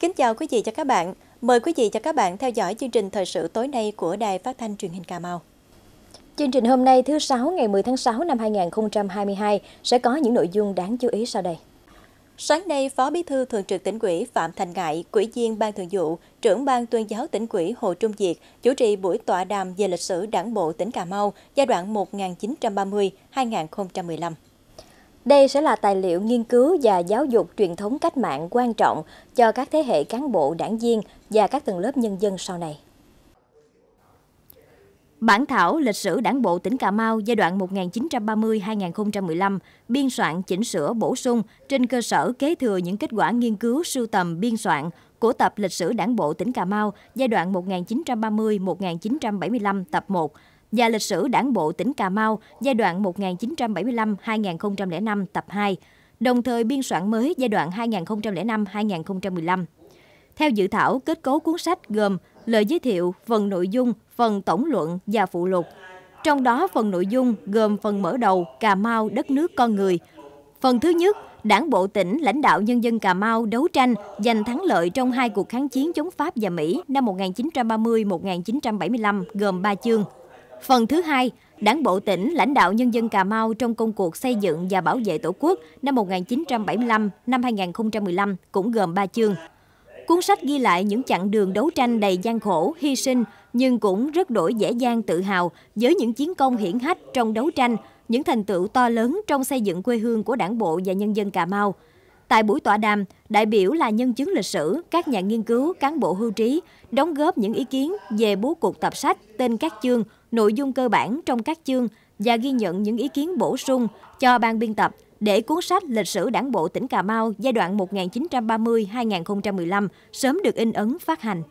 Kính chào quý vị và các bạn. Mời quý vị và các bạn theo dõi chương trình thời sự tối nay của Đài Phát thanh Truyền hình Cà Mau. Chương trình hôm nay thứ Sáu ngày 10 tháng 6 năm 2022 sẽ có những nội dung đáng chú ý sau đây. Sáng nay, Phó Bí thư Thường trực Tỉnh ủy Phạm Thành Ngãi, Ủy viên Ban Thường vụ, Trưởng Ban Tuyên giáo Tỉnh ủy Hồ Trung Diệt chủ trì buổi tọa đàm về lịch sử Đảng bộ tỉnh Cà Mau giai đoạn 1930-2015. Đây sẽ là tài liệu nghiên cứu và giáo dục truyền thống cách mạng quan trọng cho các thế hệ cán bộ, đảng viên và các tầng lớp nhân dân sau này. Bản thảo lịch sử Đảng bộ tỉnh Cà Mau giai đoạn 1930-2015 biên soạn, chỉnh sửa, bổ sung trên cơ sở kế thừa những kết quả nghiên cứu, sưu tầm, biên soạn của tập lịch sử Đảng bộ tỉnh Cà Mau giai đoạn 1930-1975 tập 1 và lịch sử Đảng bộ tỉnh Cà Mau giai đoạn 1975-2005 tập 2, đồng thời biên soạn mới giai đoạn 2005-2015. Theo dự thảo, kết cấu cuốn sách gồm lời giới thiệu, phần nội dung, phần tổng luận và phụ lục. Trong đó, phần nội dung gồm phần mở đầu Cà Mau đất nước con người. Phần thứ nhất, Đảng bộ tỉnh lãnh đạo nhân dân Cà Mau đấu tranh giành thắng lợi trong hai cuộc kháng chiến chống Pháp và Mỹ năm 1930-1975 gồm 3 chương. Phần thứ hai, Đảng bộ tỉnh lãnh đạo nhân dân Cà Mau trong công cuộc xây dựng và bảo vệ Tổ quốc năm 1975-2015 cũng gồm 3 chương. Cuốn sách ghi lại những chặng đường đấu tranh đầy gian khổ, hy sinh nhưng cũng rất đổi dễ dàng tự hào với những chiến công hiển hách trong đấu tranh, những thành tựu to lớn trong xây dựng quê hương của Đảng bộ và nhân dân Cà Mau. Tại buổi tọa đàm, đại biểu là nhân chứng lịch sử, các nhà nghiên cứu, cán bộ hưu trí đóng góp những ý kiến về bố cục tập sách, tên các chương, nội dung cơ bản trong các chương và ghi nhận những ý kiến bổ sung cho ban biên tập để cuốn sách lịch sử Đảng bộ tỉnh Cà Mau giai đoạn 1930-2015 sớm được in ấn phát hành.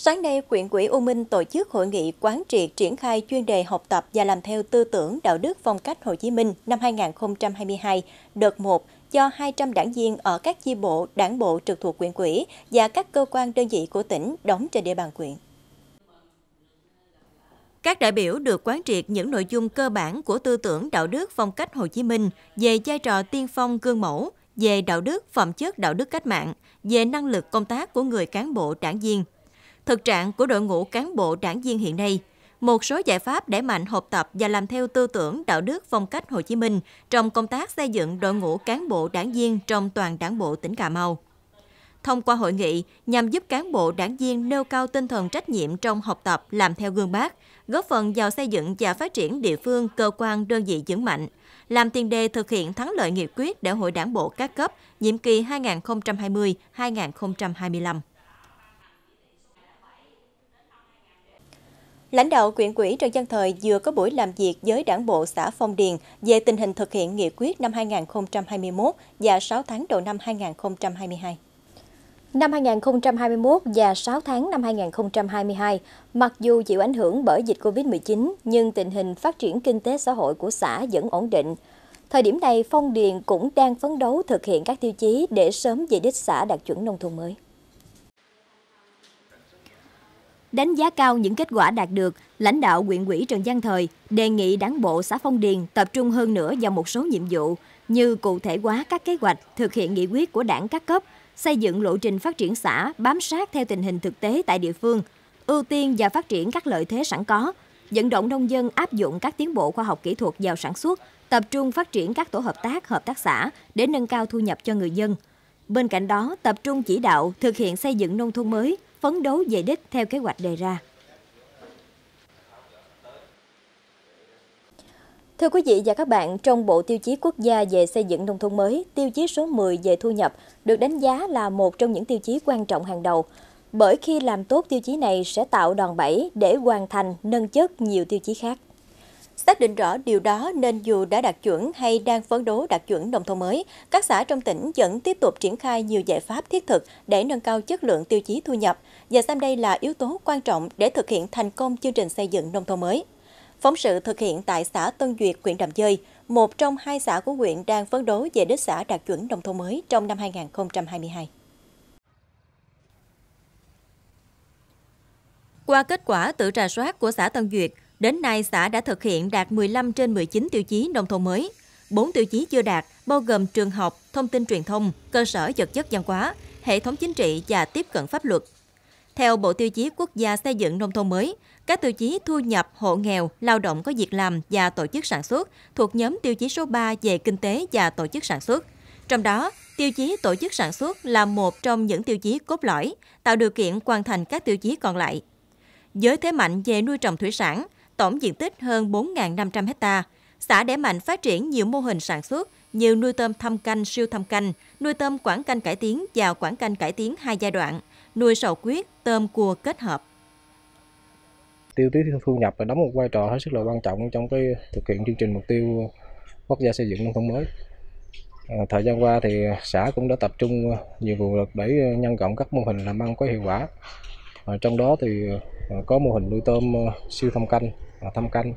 Sáng nay, Quyện Quỹ u Minh tổ chức hội nghị quán triệt triển khai chuyên đề học tập và làm theo tư tưởng đạo đức phong cách Hồ Chí Minh năm 2022, đợt 1 cho 200 đảng viên ở các chi bộ, đảng bộ trực thuộc Quyện Quỹ và các cơ quan đơn vị của tỉnh đóng trên địa bàn quyện. Các đại biểu được quán triệt những nội dung cơ bản của tư tưởng đạo đức phong cách Hồ Chí Minh về vai trò tiên phong gương mẫu, về đạo đức, phẩm chất đạo đức cách mạng, về năng lực công tác của người cán bộ đảng viên. Thực trạng của đội ngũ cán bộ đảng viên hiện nay, một số giải pháp đẩy mạnh học tập và làm theo tư tưởng đạo đức phong cách Hồ Chí Minh trong công tác xây dựng đội ngũ cán bộ đảng viên trong toàn Đảng bộ tỉnh Cà Mau. Thông qua hội nghị nhằm giúp cán bộ đảng viên nêu cao tinh thần trách nhiệm trong học tập làm theo gương Bác, góp phần vào xây dựng và phát triển địa phương, cơ quan, đơn vị vững mạnh, làm tiền đề thực hiện thắng lợi nghị quyết Đại hội Đảng bộ các cấp nhiệm kỳ 2020-2025. Lãnh đạo Quyện Quỹ Trần Văn Thời vừa có buổi làm việc với Đảng bộ xã Phong Điền về tình hình thực hiện nghị quyết năm 2021 và 6 tháng đầu năm 2022. Năm 2021 và 6 tháng năm 2022, mặc dù chịu ảnh hưởng bởi dịch Covid-19, nhưng tình hình phát triển kinh tế xã hội của xã vẫn ổn định. Thời điểm này, Phong Điền cũng đang phấn đấu thực hiện các tiêu chí để sớm về đích xã đạt chuẩn nông thôn mới. Đánh giá cao những kết quả đạt được, lãnh đạo Quyện Quỹ Trần Văn Thời đề nghị Đảng bộ xã Phong Điền tập trung hơn nữa vào một số nhiệm vụ như cụ thể hóa các kế hoạch, thực hiện nghị quyết của Đảng các cấp, xây dựng lộ trình phát triển xã bám sát theo tình hình thực tế tại địa phương, ưu tiên và phát triển các lợi thế sẵn có, vận động nông dân áp dụng các tiến bộ khoa học kỹ thuật vào sản xuất, tập trung phát triển các tổ hợp tác xã để nâng cao thu nhập cho người dân. Bên cạnh đó, tập trung chỉ đạo thực hiện xây dựng nông thôn mới, phấn đấu về đích theo kế hoạch đề ra. Thưa quý vị và các bạn, trong Bộ Tiêu chí Quốc gia về xây dựng nông thôn mới, tiêu chí số 10 về thu nhập được đánh giá là một trong những tiêu chí quan trọng hàng đầu. Bởi khi làm tốt tiêu chí này sẽ tạo đòn bẩy để hoàn thành, nâng chất nhiều tiêu chí khác. Xác định rõ điều đó nên dù đã đạt chuẩn hay đang phấn đấu đạt chuẩn nông thôn mới, các xã trong tỉnh vẫn tiếp tục triển khai nhiều giải pháp thiết thực để nâng cao chất lượng tiêu chí thu nhập, và xem đây là yếu tố quan trọng để thực hiện thành công chương trình xây dựng nông thôn mới. Phóng sự thực hiện tại xã Tân Duyệt, huyện Đầm Dơi, một trong hai xã của huyện đang phấn đấu về đích xã đạt chuẩn nông thôn mới trong năm 2022. Qua kết quả tự rà soát của xã Tân Duyệt, đến nay xã đã thực hiện đạt 15 trên 19 tiêu chí nông thôn mới. 4 tiêu chí chưa đạt bao gồm trường học, thông tin truyền thông, cơ sở vật chất văn hóa, hệ thống chính trị và tiếp cận pháp luật. Theo Bộ Tiêu chí Quốc gia xây dựng nông thôn mới, các tiêu chí thu nhập, hộ nghèo, lao động có việc làm và tổ chức sản xuất thuộc nhóm tiêu chí số 3 về kinh tế và tổ chức sản xuất. Trong đó, tiêu chí tổ chức sản xuất là một trong những tiêu chí cốt lõi, tạo điều kiện hoàn thành các tiêu chí còn lại. Với thế mạnh về nuôi trồng thủy sản, tổng diện tích hơn 4.500 ha, xã đẩy mạnh phát triển nhiều mô hình sản xuất như nuôi tôm thâm canh, siêu thâm canh, nuôi tôm quảng canh cải tiến và quảng canh cải tiến 2 giai đoạn, nuôi sầu huyết, tôm cua kết hợp. Tiêu chí thu nhập đóng một vai trò hết sức là quan trọng trong cái thực hiện chương trình mục tiêu quốc gia xây dựng nông thôn mới. Thời gian qua thì xã cũng đã tập trung nhiều nguồn lực để nhân rộng các mô hình làm ăn có hiệu quả. Trong đó thì có mô hình nuôi tôm siêu thâm canh,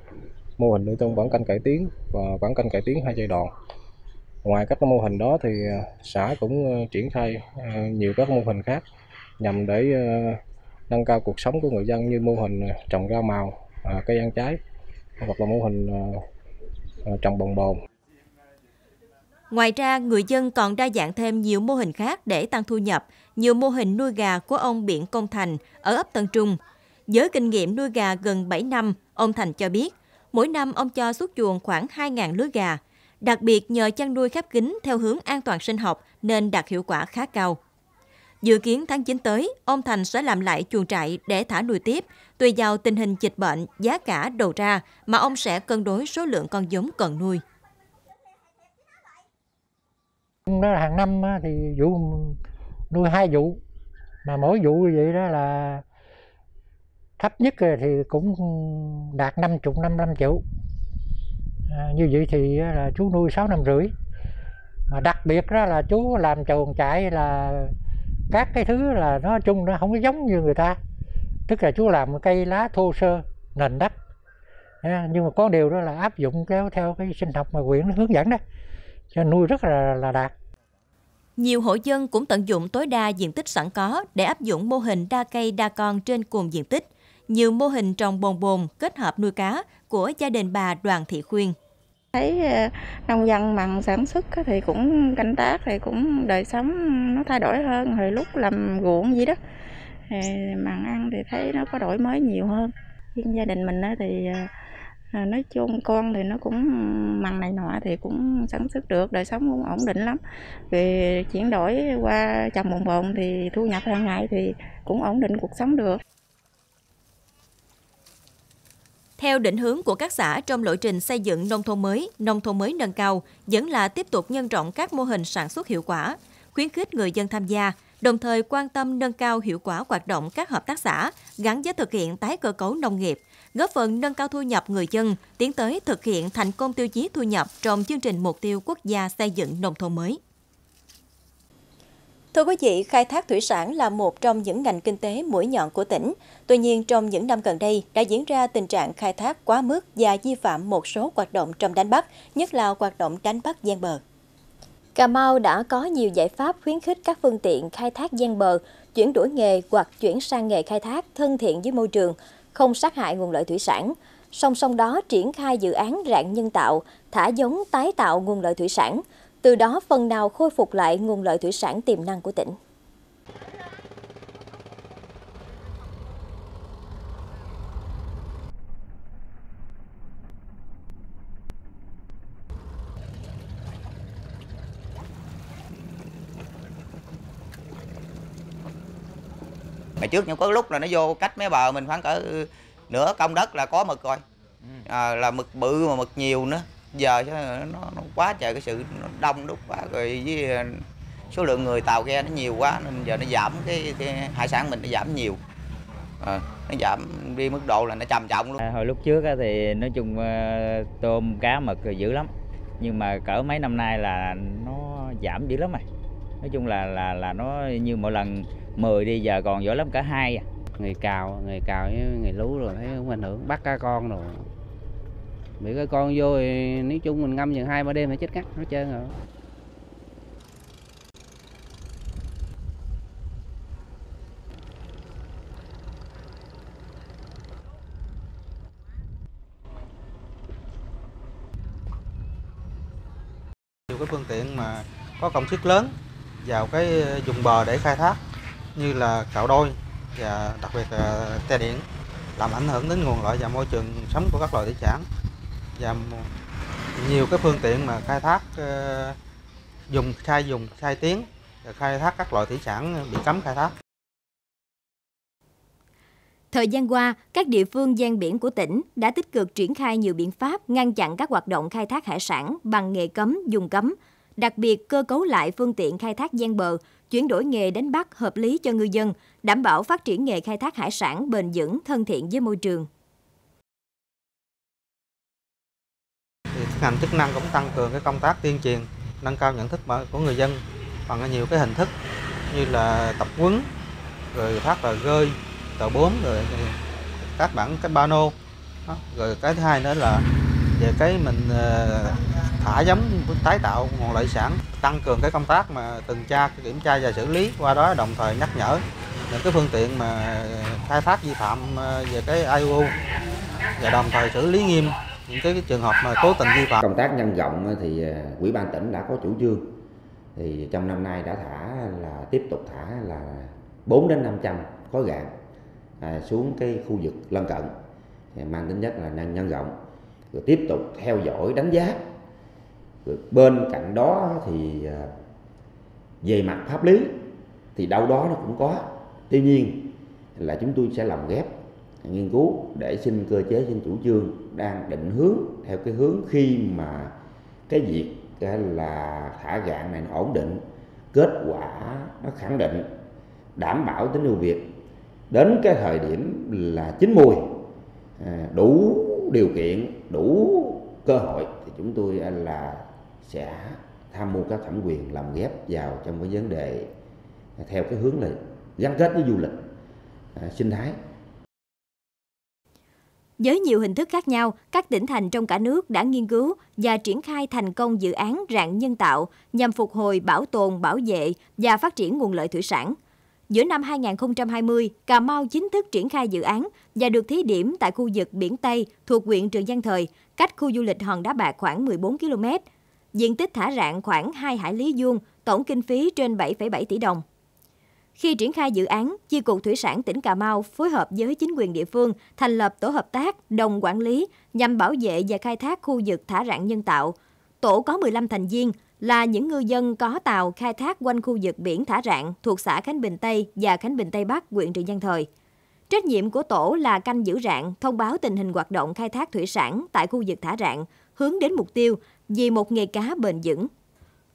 mô hình nuôi tôm quảng canh cải tiến và quảng canh cải tiến 2 giai đoạn. Ngoài các mô hình đó thì xã cũng triển khai nhiều các mô hình khác nhằm để nâng cao cuộc sống của người dân, như mô hình trồng rau màu, cây ăn trái hoặc là mô hình trồng bồng bồn. Ngoài ra, người dân còn đa dạng thêm nhiều mô hình khác để tăng thu nhập, nhiều mô hình nuôi gà của ông Biển Công Thành ở ấp Tân Trung. Với kinh nghiệm nuôi gà gần 7 năm, ông Thành cho biết, mỗi năm ông cho xuất chuồng khoảng 2.000 lứa gà. Đặc biệt nhờ chăn nuôi khép kín theo hướng an toàn sinh học nên đạt hiệu quả khá cao. Dự kiến tháng 9 tới, ông Thành sẽ làm lại chuồng trại để thả nuôi tiếp. Tùy vào tình hình dịch bệnh, giá cả đầu ra mà ông sẽ cân đối số lượng con giống cần nuôi. Đó là hàng năm thì vụ nuôi 2 vụ, mà mỗi vụ như vậy đó là thấp nhất thì cũng đạt 55 triệu. Như vậy thì là chú nuôi 6 năm rưỡi, mà đặc biệt đó là chú làm chuồng trại là các cái thứ là nói chung nó không có giống như người ta, tức là chú làm cây lá thô sơ nền đất, nhưng mà có điều đó là áp dụng theo cái sinh học mà quyện hướng dẫn đó, cho nuôi rất là đạt. Nhiều hộ dân cũng tận dụng tối đa diện tích sẵn có để áp dụng mô hình đa cây đa con trên cùng diện tích, nhiều mô hình trồng bồn bồn kết hợp nuôi cá của gia đình bà Đoàn Thị Khuyên. Thấy nông dân bằng sản xuất thì cũng canh tác, thì cũng đời sống nó thay đổi hơn, hồi lúc làm ruộng gì đó thì mặn ăn thì thấy nó có đổi mới nhiều hơn. Nhưng gia đình mình thì nói chung con thì nó cũng mặn này nọ thì cũng sản xuất được, đời sống cũng ổn định lắm. Về chuyển đổi qua trồng bồn bồn thì thu nhập hàng ngày thì cũng ổn định cuộc sống được. Theo định hướng của các xã trong lộ trình xây dựng nông thôn mới nâng cao vẫn là tiếp tục nhân rộng các mô hình sản xuất hiệu quả, khuyến khích người dân tham gia, đồng thời quan tâm nâng cao hiệu quả hoạt động các hợp tác xã gắn với thực hiện tái cơ cấu nông nghiệp, góp phần nâng cao thu nhập người dân, tiến tới thực hiện thành công tiêu chí thu nhập trong chương trình mục tiêu quốc gia xây dựng nông thôn mới. Thưa quý vị, khai thác thủy sản là một trong những ngành kinh tế mũi nhọn của tỉnh. Tuy nhiên, trong những năm gần đây đã diễn ra tình trạng khai thác quá mức và vi phạm một số hoạt động trong đánh bắt, nhất là hoạt động đánh bắt ven bờ. Cà Mau đã có nhiều giải pháp khuyến khích các phương tiện khai thác ven bờ, chuyển đổi nghề hoặc chuyển sang nghề khai thác thân thiện với môi trường, không sát hại nguồn lợi thủy sản. Song song đó triển khai dự án rạn nhân tạo, thả giống tái tạo nguồn lợi thủy sản, từ đó phần nào khôi phục lại nguồn lợi thủy sản tiềm năng của tỉnh. Ngày trước nhưng có lúc là nó vô cách mé bờ mình khoảng cỡ nửa công đất là có mực rồi, là mực bự mà mực nhiều nữa. Giờ nó quá trời, cái sự nó đông đúc quá rồi, với số lượng người tàu ghe nó nhiều quá nên giờ nó giảm cái hải sản mình nó giảm nhiều, nó giảm đi mức độ là nó trầm trọng luôn. Hồi lúc trước thì nói chung tôm cá mực dữ lắm, nhưng mà cỡ mấy năm nay là nó giảm dữ lắm rồi. Nói chung là nó như mỗi lần 10 đi giờ còn giỏi lắm cả 2. Người cào với người lú rồi thấy không ảnh hưởng, bắt cá con rồi. Bị cái con vô thì nếu chung mình ngâm chừng 2-3 đêm phải chết cắt nó trơn rồi. cái phương tiện mà có công suất lớn vào cái vùng bờ để khai thác như là cạo đôi và đặc biệt là xe điện, làm ảnh hưởng đến nguồn lợi và môi trường sống của các loài thủy sản. Và nhiều cái phương tiện mà khai thác dùng sai tiếng, khai thác các loại thủy sản bị cấm khai thác. Thời gian qua, các địa phương ven biển của tỉnh đã tích cực triển khai nhiều biện pháp ngăn chặn các hoạt động khai thác hải sản bằng nghề cấm, dùng cấm, đặc biệt cơ cấu lại phương tiện khai thác ven bờ, chuyển đổi nghề đánh bắt hợp lý cho ngư dân, đảm bảo phát triển nghề khai thác hải sản bền vững, thân thiện với môi trường. Ngành chức năng cũng tăng cường cái công tác tuyên truyền, nâng cao nhận thức của người dân bằng nhiều cái hình thức như là tập huấn, rồi phát tờ rơi, tờ bốn, rồi các bản cái pano. Rồi cái thứ hai nữa là về cái mình thả giống tái tạo nguồn lợi sản, tăng cường cái công tác mà tuần tra, kiểm tra và xử lý, qua đó đồng thời nhắc nhở những cái phương tiện mà khai thác vi phạm về cái IUU và đồng thời xử lý nghiêm những cái trường hợp mà cố tình vi phạm. Công tác nhân rộng thì Ủy ban tỉnh đã có chủ trương, thì trong năm nay đã tiếp tục thả là 400 đến 500 khối gạn xuống cái khu vực lân cận, mang tính chất là nhân rộng, rồi tiếp tục theo dõi đánh giá. Rồi bên cạnh đó thì về mặt pháp lý thì đâu đó nó cũng có, tuy nhiên là chúng tôi sẽ lồng ghép nghiên cứu để xin cơ chế, xin chủ trương đang định hướng theo cái hướng khi mà cái việc là thả gạn này nó ổn định, kết quả nó khẳng định, đảm bảo tính ưu việt, đến cái thời điểm là chín mùi, đủ điều kiện, đủ cơ hội thì chúng tôi là sẽ tham mưu các thẩm quyền làm ghép vào trong cái vấn đề theo cái hướng là gắn kết với du lịch sinh thái. Với nhiều hình thức khác nhau, các tỉnh thành trong cả nước đã nghiên cứu và triển khai thành công dự án rạn nhân tạo nhằm phục hồi, bảo tồn, bảo vệ và phát triển nguồn lợi thủy sản. Giữa năm 2020, Cà Mau chính thức triển khai dự án và được thí điểm tại khu vực Biển Tây thuộc huyện Trường Giang Thời, cách khu du lịch Hòn Đá Bạc khoảng 14 km. Diện tích thả rạn khoảng 2 hải lý vuông, tổng kinh phí trên 7,7 tỷ đồng. Khi triển khai dự án, Chi cục Thủy sản tỉnh Cà Mau phối hợp với chính quyền địa phương thành lập tổ hợp tác, đồng quản lý nhằm bảo vệ và khai thác khu vực thả rạn nhân tạo. Tổ có 15 thành viên là những ngư dân có tàu khai thác quanh khu vực biển thả rạn thuộc xã Khánh Bình Tây và Khánh Bình Tây Bắc, huyện Trường Giang Thời. Trách nhiệm của tổ là canh giữ rạn, thông báo tình hình hoạt động khai thác thủy sản tại khu vực thả rạn, hướng đến mục tiêu vì một nghề cá bền vững.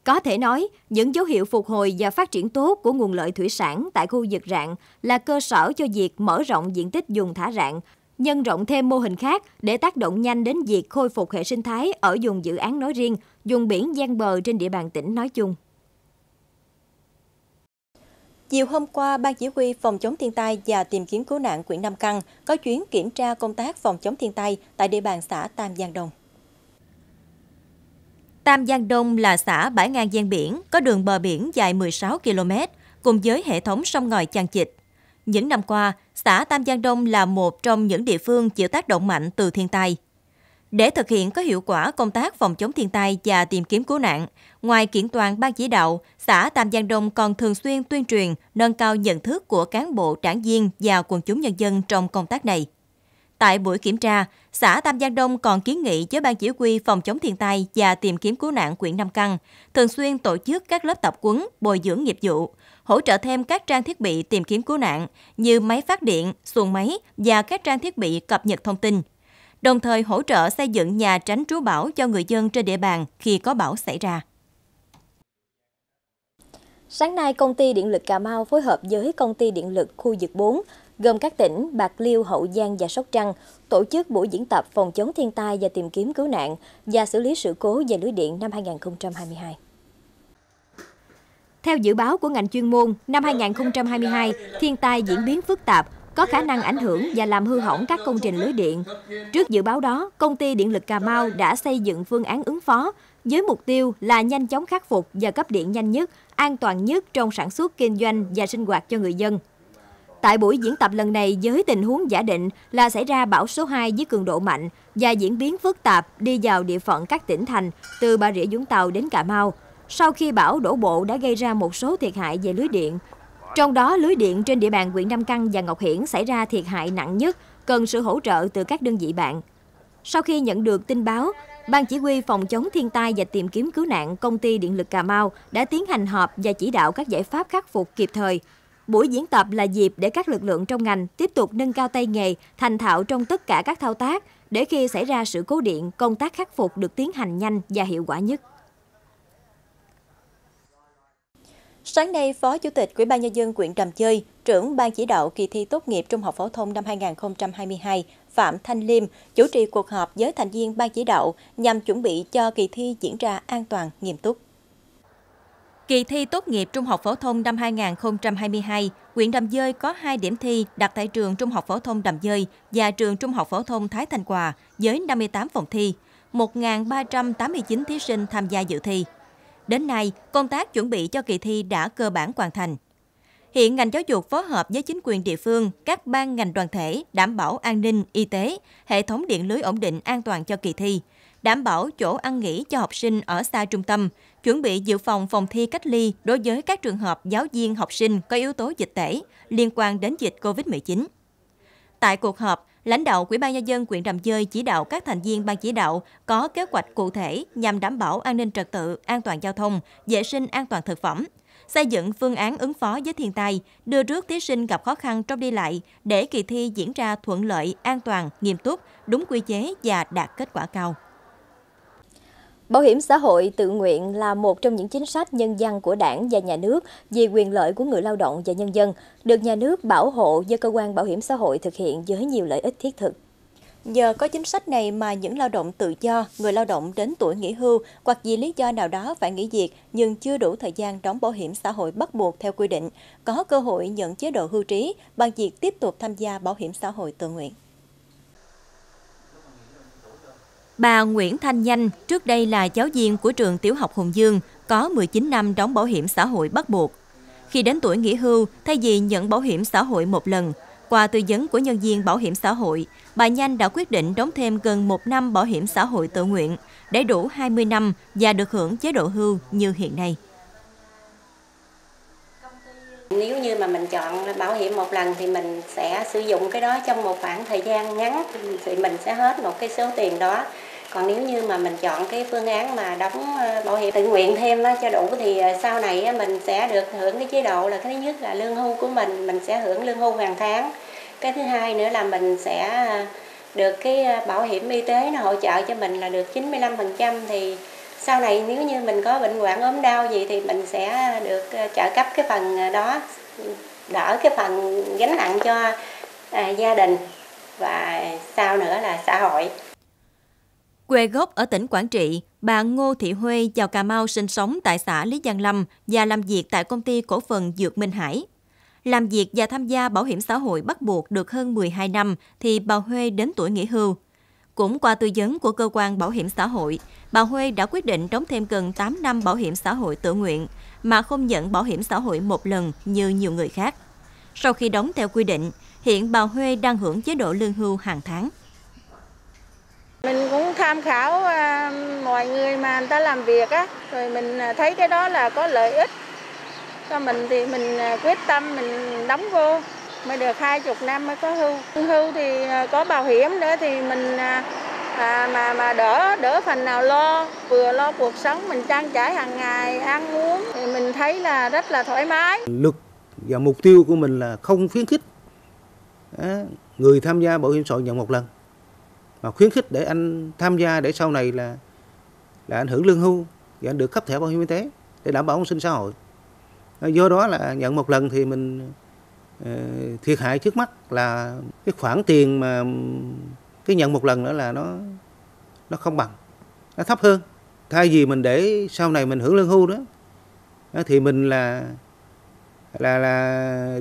Có thể nói, những dấu hiệu phục hồi và phát triển tốt của nguồn lợi thủy sản tại khu vực rạn là cơ sở cho việc mở rộng diện tích vùng thả rạn, nhân rộng thêm mô hình khác để tác động nhanh đến việc khôi phục hệ sinh thái ở vùng dự án nói riêng, vùng biển ven bờ trên địa bàn tỉnh nói chung. Chiều hôm qua, Ban Chỉ huy Phòng chống thiên tai và tìm kiếm cứu nạn huyện Nam Căn có chuyến kiểm tra công tác phòng chống thiên tai tại địa bàn xã Tam Giang Đông. Tam Giang Đông là xã bãi ngang ven biển, có đường bờ biển dài 16 km, cùng với hệ thống sông ngòi chằng chịt. Những năm qua, xã Tam Giang Đông là một trong những địa phương chịu tác động mạnh từ thiên tai. Để thực hiện có hiệu quả công tác phòng chống thiên tai và tìm kiếm cứu nạn, ngoài kiện toàn ban chỉ đạo, xã Tam Giang Đông còn thường xuyên tuyên truyền, nâng cao nhận thức của cán bộ, đảng viên và quần chúng nhân dân trong công tác này. Tại buổi kiểm tra, xã Tam Giang Đông còn kiến nghị với Ban Chỉ huy Phòng chống thiên tai và tìm kiếm cứu nạn huyện Nam Căn thường xuyên tổ chức các lớp tập huấn, bồi dưỡng nghiệp vụ, hỗ trợ thêm các trang thiết bị tìm kiếm cứu nạn như máy phát điện, xuồng máy và các trang thiết bị cập nhật thông tin, đồng thời hỗ trợ xây dựng nhà tránh trú bão cho người dân trên địa bàn khi có bão xảy ra. Sáng nay, Công ty điện lực Cà Mau phối hợp với Công ty điện lực khu vực 4, gồm các tỉnh Bạc Liêu, Hậu Giang và Sóc Trăng, tổ chức buổi diễn tập phòng chống thiên tai và tìm kiếm cứu nạn và xử lý sự cố về lưới điện năm 2022. Theo dự báo của ngành chuyên môn, năm 2022, thiên tai diễn biến phức tạp, có khả năng ảnh hưởng và làm hư hỏng các công trình lưới điện. Trước dự báo đó, Công ty điện lực Cà Mau đã xây dựng phương án ứng phó với mục tiêu là nhanh chóng khắc phục và cấp điện nhanh nhất, an toàn nhất trong sản xuất, kinh doanh và sinh hoạt cho người dân. Tại buổi diễn tập lần này với tình huống giả định là xảy ra bão số 2 với cường độ mạnh và diễn biến phức tạp đi vào địa phận các tỉnh thành từ Bà Rịa Vũng Tàu đến Cà Mau. Sau khi bão đổ bộ đã gây ra một số thiệt hại về lưới điện. Trong đó lưới điện trên địa bàn huyện Nam Căn và Ngọc Hiển xảy ra thiệt hại nặng nhất, cần sự hỗ trợ từ các đơn vị bạn. Sau khi nhận được tin báo, Ban Chỉ huy Phòng chống thiên tai và tìm kiếm cứu nạn Công ty điện lực Cà Mau đã tiến hành họp và chỉ đạo các giải pháp khắc phục kịp thời. Buổi diễn tập là dịp để các lực lượng trong ngành tiếp tục nâng cao tay nghề, thành thạo trong tất cả các thao tác, để khi xảy ra sự cố điện, công tác khắc phục được tiến hành nhanh và hiệu quả nhất. Sáng nay, Phó Chủ tịch Ủy ban Nhân dân huyện Tràm Chơi, trưởng Ban chỉ đạo kỳ thi tốt nghiệp trung học phổ thông năm 2022 Phạm Thanh Liêm chủ trì cuộc họp với thành viên Ban chỉ đạo nhằm chuẩn bị cho kỳ thi diễn ra an toàn, nghiêm túc. Kỳ thi tốt nghiệp trung học phổ thông năm 2022, huyện Đầm Dơi có 2 điểm thi đặt tại trường Trung học phổ thông Đầm Dơi và trường Trung học phổ thông Thái Thành Quà với 58 phòng thi, 1.389 thí sinh tham gia dự thi. Đến nay, công tác chuẩn bị cho kỳ thi đã cơ bản hoàn thành. Hiện ngành giáo dục phối hợp với chính quyền địa phương, các ban ngành đoàn thể đảm bảo an ninh, y tế, hệ thống điện lưới ổn định an toàn cho kỳ thi, đảm bảo chỗ ăn nghỉ cho học sinh ở xa trung tâm, chuẩn bị dự phòng phòng thi cách ly đối với các trường hợp giáo viên học sinh có yếu tố dịch tễ liên quan đến dịch COVID-19. Tại cuộc họp, lãnh đạo Ủy ban Nhân dân huyện Đầm Dơi chỉ đạo các thành viên Ban chỉ đạo có kế hoạch cụ thể nhằm đảm bảo an ninh trật tự, an toàn giao thông, vệ sinh an toàn thực phẩm, xây dựng phương án ứng phó với thiên tai, đưa rước thí sinh gặp khó khăn trong đi lại để kỳ thi diễn ra thuận lợi, an toàn, nghiêm túc, đúng quy chế và đạt kết quả cao. Bảo hiểm xã hội tự nguyện là một trong những chính sách nhân văn của Đảng và Nhà nước vì quyền lợi của người lao động và nhân dân, được Nhà nước bảo hộ do cơ quan bảo hiểm xã hội thực hiện với nhiều lợi ích thiết thực. Nhờ có chính sách này mà những lao động tự do, người lao động đến tuổi nghỉ hưu hoặc vì lý do nào đó phải nghỉ việc nhưng chưa đủ thời gian đóng bảo hiểm xã hội bắt buộc theo quy định, có cơ hội nhận chế độ hưu trí bằng việc tiếp tục tham gia bảo hiểm xã hội tự nguyện. Bà Nguyễn Thanh Nhanh, trước đây là giáo viên của trường tiểu học Hùng Dương, có 19 năm đóng bảo hiểm xã hội bắt buộc. Khi đến tuổi nghỉ hưu, thay vì nhận bảo hiểm xã hội một lần, qua tư vấn của nhân viên bảo hiểm xã hội, bà Nhanh đã quyết định đóng thêm gần 1 năm bảo hiểm xã hội tự nguyện, để đủ 20 năm và được hưởng chế độ hưu như hiện nay. Nếu như mà mình chọn bảo hiểm một lần thì mình sẽ sử dụng cái đó trong một khoảng thời gian ngắn thì mình sẽ hết một cái số tiền đó. Còn nếu như mà mình chọn cái phương án mà đóng bảo hiểm tự nguyện thêm cho đủ thì sau này mình sẽ được hưởng cái chế độ là cái thứ nhất là lương hưu của mình sẽ hưởng lương hưu hàng tháng. Cái thứ hai nữa là mình sẽ được cái bảo hiểm y tế nó hỗ trợ cho mình là được 95%, thì sau này nếu như mình có bệnh hoạn ốm đau gì thì mình sẽ được trợ cấp cái phần đó, đỡ cái phần gánh nặng cho gia đình và sau nữa là xã hội. Quê gốc ở tỉnh Quảng Trị, bà Ngô Thị Huệ vào Cà Mau sinh sống tại xã Lý Giang Lâm và làm việc tại Công ty Cổ phần Dược Minh Hải. Làm việc và tham gia bảo hiểm xã hội bắt buộc được hơn 12 năm thì bà Huệ đến tuổi nghỉ hưu. Cũng qua tư vấn của cơ quan bảo hiểm xã hội, bà Huệ đã quyết định đóng thêm gần 8 năm bảo hiểm xã hội tự nguyện mà không nhận bảo hiểm xã hội một lần như nhiều người khác. Sau khi đóng theo quy định, hiện bà Huệ đang hưởng chế độ lương hưu hàng tháng. Mình cũng tham khảo mọi người mà người ta làm việc á, rồi mình thấy cái đó là có lợi ích. Cho mình thì mình quyết tâm mình đóng vô. Mới được 20 năm mới có hưu. Hưu thì có bảo hiểm nữa thì mình mà đỡ phần nào lo, vừa lo cuộc sống mình trang trải hàng ngày, ăn uống thì mình thấy là rất là thoải mái. Lực và mục tiêu của mình là không khuyến khích người tham gia bảo hiểm xã hội nhận một lần, mà khuyến khích để anh tham gia để sau này là anh hưởng lương hưu và anh được cấp thẻ bảo hiểm y tế để đảm bảo an sinh xã hội. Do đó là nhận một lần thì mình thiệt hại trước mắt là cái khoản tiền mà cái nhận một lần nữa là nó không bằng, nó thấp hơn. Thay vì mình để sau này mình hưởng lương hưu đó thì mình là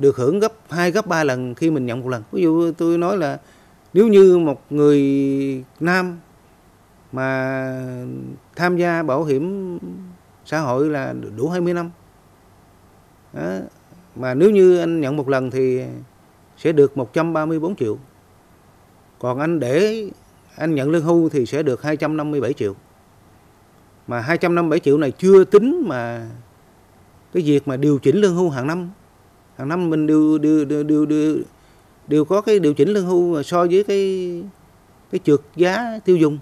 được hưởng gấp 2 gấp 3 lần khi mình nhận một lần. Ví dụ tôi nói là nếu như một người nam mà tham gia bảo hiểm xã hội là đủ 20 năm đó, mà nếu như anh nhận một lần thì sẽ được 134 triệu. Còn anh để anh nhận lương hưu thì sẽ được 257 triệu. Mà 257 triệu này chưa tính mà cái việc mà điều chỉnh lương hưu hàng năm. Hàng năm mình đều có cái điều chỉnh lương hưu so với cái trượt giá tiêu dùng.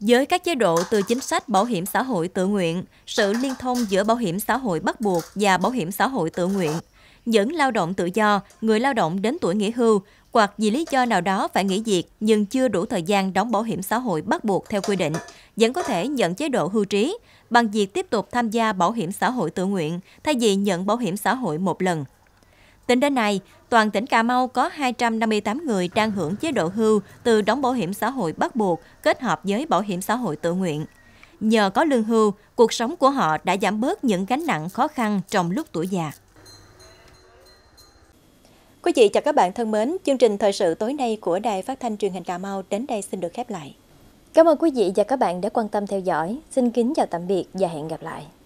Với các chế độ từ chính sách bảo hiểm xã hội tự nguyện, sự liên thông giữa bảo hiểm xã hội bắt buộc và bảo hiểm xã hội tự nguyện, những lao động tự do, người lao động đến tuổi nghỉ hưu hoặc vì lý do nào đó phải nghỉ việc nhưng chưa đủ thời gian đóng bảo hiểm xã hội bắt buộc theo quy định, vẫn có thể nhận chế độ hưu trí bằng việc tiếp tục tham gia bảo hiểm xã hội tự nguyện thay vì nhận bảo hiểm xã hội một lần. Tính đến nay, toàn tỉnh Cà Mau có 258 người đang hưởng chế độ hưu từ đóng bảo hiểm xã hội bắt buộc kết hợp với bảo hiểm xã hội tự nguyện. Nhờ có lương hưu, cuộc sống của họ đã giảm bớt những gánh nặng khó khăn trong lúc tuổi già. Quý vị và các bạn thân mến, chương trình thời sự tối nay của Đài Phát thanh Truyền hình Cà Mau đến đây xin được khép lại. Cảm ơn quý vị và các bạn đã quan tâm theo dõi. Xin kính chào tạm biệt và hẹn gặp lại.